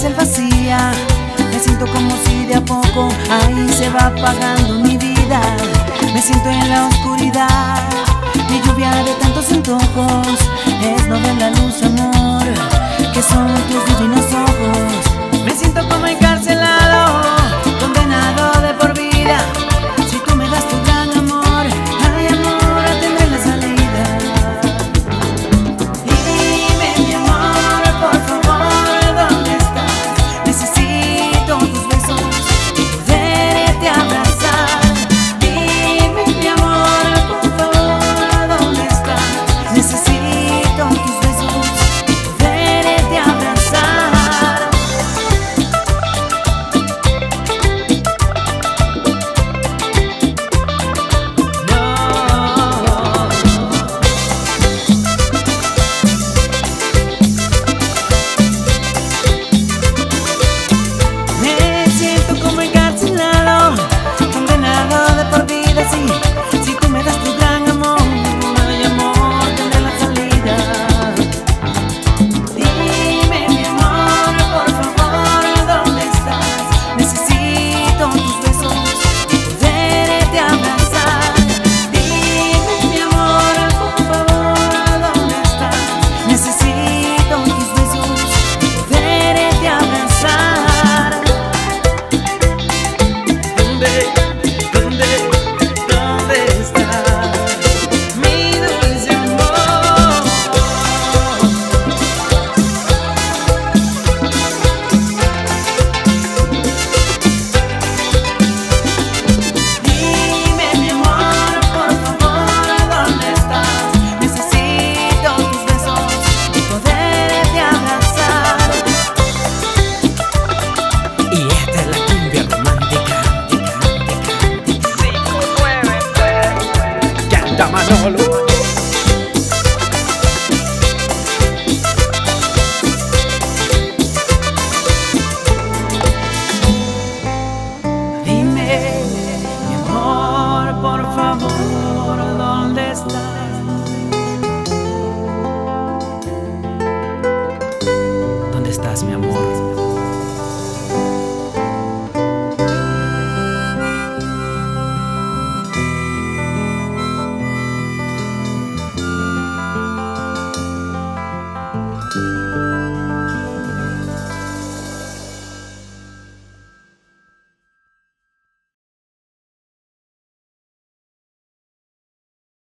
cárcel vacía. Me siento como si de a poco ahí se va apagando mi vida. Me siento en la oscuridad, mi lluvia de tantos antojos. Es no ver la luz, amor, que son tus divinos ojos. Me siento como encarcelado, condenado de por vida. Si tú me das tu gran amor, ay amor, tendré la salida. Dime mi amor, por favor, ¿dónde estás? Necesito tus besos, poderte abrazar. Dime mi amor, por favor, ¿dónde estás? Necesito tus besos, poderte abrazar. Me siento como encarcelado, condenado de por vida, sí. Si tú me das tu gran amor, ay amor, tendré la salida. Dime mi amor, por favor, ¿dónde estás? Necesito tus besos, poderte abrazar. Dime mi amor, por favor, ¿dónde estás? Necesito tus besos, poderte abrazar. ¿Dónde estás? Mi dulce amor. Dime mi amor, por favor, ¿dónde estás? Necesito tus besos, poderte abrazar. Y esta es la cumbia romántica. Canta Manolo. Dime, mi amor, por favor, ¿dónde estás? ¿Dónde estás, mi amor?